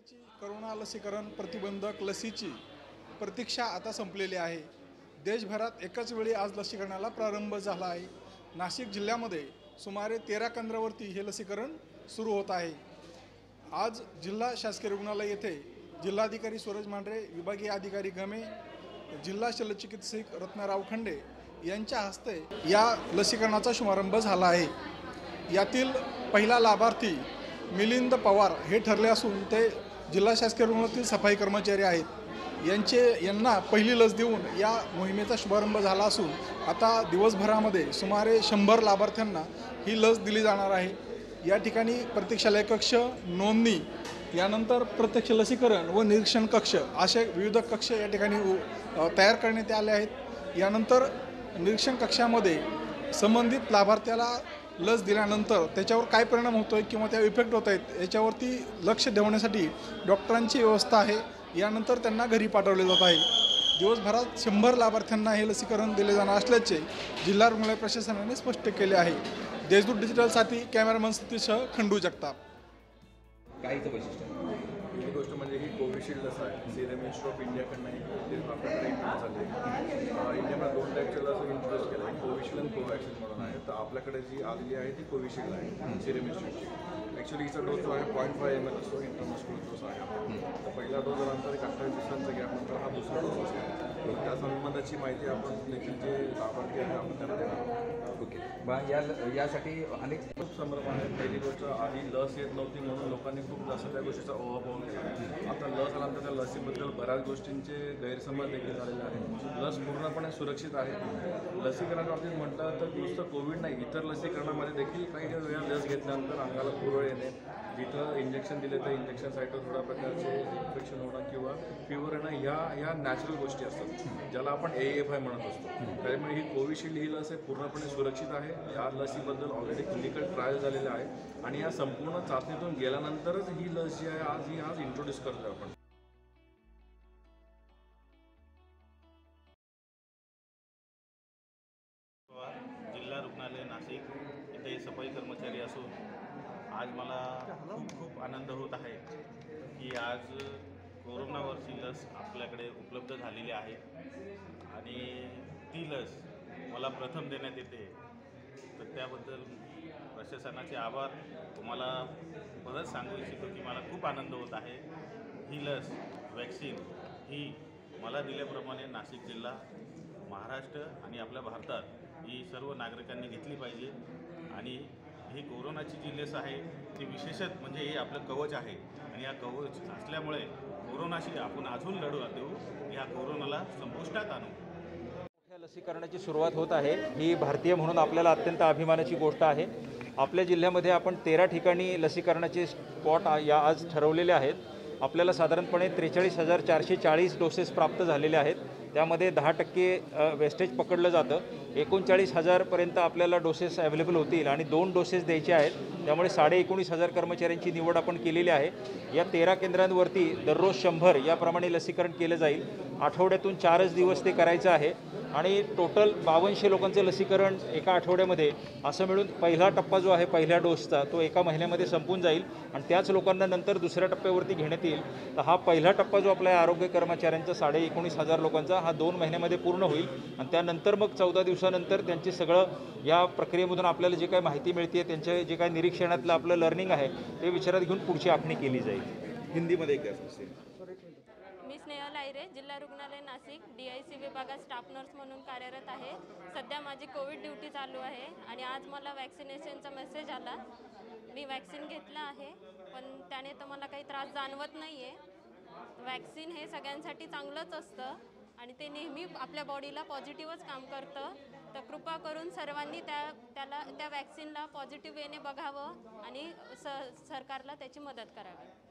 महिन्याची कोरोना लसीकरण प्रतिबंधक लसीची प्रतीक्षा आता संपलेली आहे। देशभरात एकच वेळी आज लसीकरणाला प्रारंभ झाला आहे। नाशिक जिल्ह्यामध्ये सुमारे 13 केंद्रावरती हे लसीकरण सुरू होत आहे। आज जिल्हा शासकीय रुग्णालय येथे जिल्हाधिकारी सूरज मांढरे, विभागीय अधिकारी गमे, जिल्हा शल्यचिकित्सक रत्नरावखंडे यांच्या हस्ते या लसीकरणाचा शुभारंभ झाला आहे। यातील पहिला लाभार्थी मिलिंद पवार हे ठरले असून ते जिल्हा शासकीय रुग्णालयातील सफाई कर्मचारी आहेत। यांना पहिली लस देऊन या मोहिमेचा शुभारंभ झाला असून आता दिवसभरामध्ये सुमारे 100 लाभार्थ्यांना ही लस दिली जाणार आहे। या ठिकाणी प्रतीक्षालय कक्ष, नोंदणी, यानंतर प्रत्यक्ष लसीकरण व निरीक्षण कक्ष असे विविध कक्ष या ठिकाणी तयार करण्यात आले आहेत। यानंतर निरीक्षण कक्षामध्ये संबंधित लाभार्थ्याला लस दिल्यानंतर त्याच्यावर काय परिणाम होतोय किंवा त्या इफेक्ट होत आहेत याच्यावरती लक्ष ठेवण्यासाठी डॉक्टरांची व्यवस्था आहे। यानंतर त्यांना घरी पाठवले जात आहे। दिवसभरात 100 लाभार्थ्यांना हे लसीकरण दिले जाणार असल्याचे जिल्हा रुग्णालय प्रशासनाने स्पष्ट केले आहे। देशदूत डिजिटलसाठी कॅमेरामन सतीशसह खंडू जगताप। काहीचं वैशिष्ट्य ही गोष्ट म्हणजे ही कोविशिल्ड लस आहे, सेरम इन्स्टिट्यूट ऑफ इंडियाकडून इंडियामध्ये 2 टाईपच्या लस इंट्रोड्यूस केल्या आहेत, कोविशिल्ड आणि कोवॅक्सिन म्हणून आहे। तर आपल्याकडे जी आलेली आहे ती कोविशिल्ड आहे, सेरम इन्स्टिट्यूटची। ॲक्च्युअली हिचा डोस जो आहे 0.5 ml असतो, इंट्रामस्क्युलर डोस आहे। तर पहिला डोस झाल्यानंतर एक 28 दिवसांचा गॅपनंतर हा दुसरा डोस असतो। त्या संबंधाची माहिती आपण देखील जे लाभार्थी आहे आपण त्यांना देणार। ओके, मग यासाठी अनेक खूप संभ्रम आहे। पहिली गोष्ट आधी लस येत नव्हती म्हणून लोकांनी खूप जास्त त्या गोष्टीचा ओहापोह केला। आता लस आल्यानंतर त्या लसीबद्दल बऱ्याच गोष्टींचे गैरसमज देखील झालेले आहेत। लस पूर्णपणे सुरक्षित आहे। लसीकरणाबाबतीत म्हटलं तर नुसतं कोविड नाही, इतर लसीकरणामध्ये देखील काही वेळा लस घेतल्यानंतर अंगाला पुरळ येणे, जिथं इंजेक्शन दिले त्या इंजेक्शनसाठी थोड्या प्रकारचे इन्फेक्शन होणं किंवा फिवर येणं, ह्या नॅचरल गोष्टी असतात ज्याला आपण AFI म्हणत असतो। त्यामुळे ही कोविशिल्ड ही लस आहे पूर्णपणे सुरक्षित आहे। या लसीबद्दल ऑलरेडी क्लिनिकल ट्रायल झालेले आहे आणि या संपूर्ण चाचणीतून गेल्यानंतरच ही लस जी आहे आज ही आज इंट्रोड्यूस करतो आपण। जिल्हा रुग्णालय नाशिक इथे सफाई कर्मचारी असून आज मला खूप आनंद होत आहे की आज कोरोनावरची लस आपल्याकडे उपलब्ध झालेली आहे आणि ती लस मला प्रथम देण्यात येते। तर त्याबद्दल प्रशासनाचे आभार। तुम्हाला परत सांगू इच्छितो की मला खूप आनंद होत आहे। ही लस वॅक्सिन ही मला दिल्याप्रमाणे नाशिक जिल्हा, महाराष्ट्र आणि आपल्या भारतात ही सर्व नागरिकांनी घेतली पाहिजे। आणि ही कोरोनाची जी लस आहे ती विशेषत म्हणजे हे आपलं कवच आहे आणि या कवच असल्यामुळे कोरोनाशी आपण अजून लढू देऊ, या कोरोनाला संपुष्टात आणू। लसीकरणाची सुरुवात होत आहे ही भारतीय म्हणून आपल्याला अत्यंत अभिमानाची गोष्ट आहे। आपल्या जिल्ह्यामध्ये आपण 13 ठिकाणी लसीकरणाचे स्पॉट या आज ठरवलेले आहेत। आपल्याला साधारणपणे 43,440 डोसेस प्राप्त झालेले आहेत। त्यामध्ये 10% वेस्टेज पकडलं जातं। 39,000पर्यंत आपल्याला डोसेस अवेलेबल होतील आणि 2 डोसेस द्यायचे आहेत। त्यामुळे 19,500 कर्मचाऱ्यांची निवड आपण केलेली आहे। या 13 केंद्रांवरती दररोज 100 याप्रमाणे लसीकरण केलं जाईल। आठवड्यातून 4च दिवस ते करायचं आहे आणि टोटल 5200 लोकांचं लसीकरण एका आठवड्यामध्ये असं मिळून पहिला टप्पा जो आहे पहिल्या डोसचा तो एका महिन्यामध्ये संपून जाईल आणि त्याच लोकांना नंतर दुसऱ्या टप्प्यावरती घेण्यात येईल। तर हा पहिला टप्पा जो आपल्या आरोग्य कर्मचाऱ्यांचा 19,500 लोकांचा हा 2 महिन्यामध्ये पूर्ण होईल आणि त्यानंतर मग 14 दिवसानंतर त्यांचे सगळं या प्रक्रियेमधून आपल्याला जे काही माहिती मिळते, त्यांचे जे काही निरीक्षणातलं आपलं लर्निंग आहे ते विचारात घेऊन पुढची आखणी केली जाईल। हिंदीमध्ये एक मी स्नेहल आयरे, जिल्हा रुग्णालय नाशिक DIC विभागात स्टाफ नर्स म्हणून कार्यरत आहे। सध्या माझी कोविड ड्युटी चालू आहे आणि आज मला वॅक्सिनेशनचा मेसेज आला। मी वॅक्सिन घेतला आहे पण त्याने तर मला काही त्रास जाणवत नाही आहे। वॅक्सिन हे सगळ्यांसाठी चांगलंच असतं आणि ते नेहमी आपल्या बॉडीला पॉझिटिव्हच काम करतं। तर कृपा करून सर्वांनी त्या वॅक्सिनला पॉझिटिव्ह वेने बघावं आणि सरकारला त्याची मदत करावी।